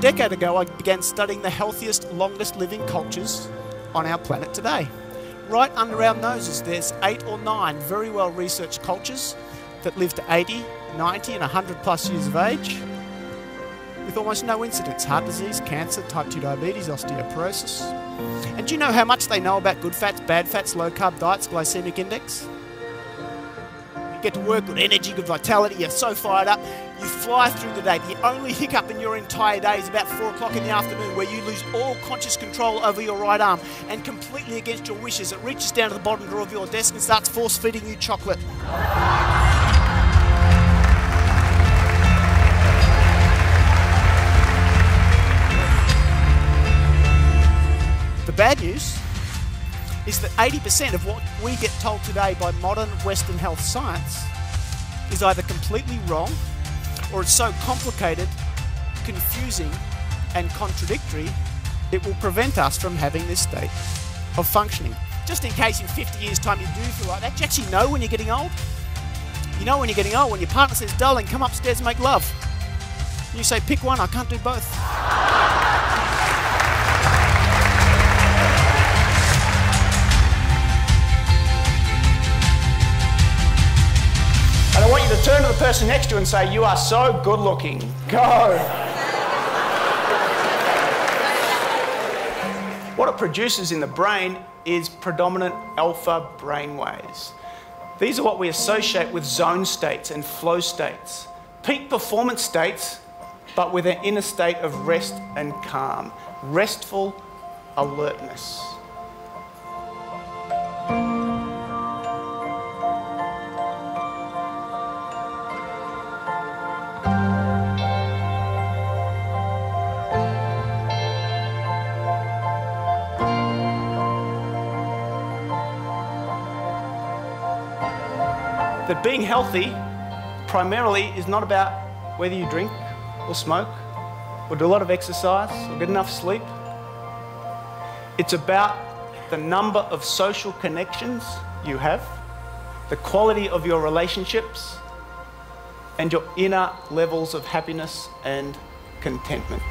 decade ago, I began studying the healthiest, longest living cultures on our planet today. Right under our noses, there's 8 or 9 very well researched cultures that live to 80, 90 and 100 plus years of age with almost no incidence: heart disease, cancer, type 2 diabetes, osteoporosis. And do you know how much they know about good fats, bad fats, low carb diets, glycemic index? You get to work, good energy, good vitality, you're so fired up, you fly through the day. The only hiccup in your entire day is about 4 o'clock in the afternoon, where you lose all conscious control over your right arm, and completely against your wishes, it reaches down to the bottom drawer of your desk and starts force feeding you chocolate. The bad news is that 80% of what we get told today by modern Western health science is either completely wrong, or it's so complicated, confusing and contradictory, it will prevent us from having this state of functioning. Just in case in 50 years time you do feel like that, you actually know when you're getting old. You know when you're getting old when your partner says, "Darling, come upstairs and make love." And you say, "Pick one, I can't do both." I want you to turn to the person next to you and say, "You are so good looking. Go." What it produces in the brain is predominant alpha brainwaves. These are what we associate with zone states and flow states. Peak performance states, but with an inner state of rest and calm. Restful alertness. That being healthy primarily is not about whether you drink or smoke or do a lot of exercise or get enough sleep. It's about the number of social connections you have, the quality of your relationships, and your inner levels of happiness and contentment.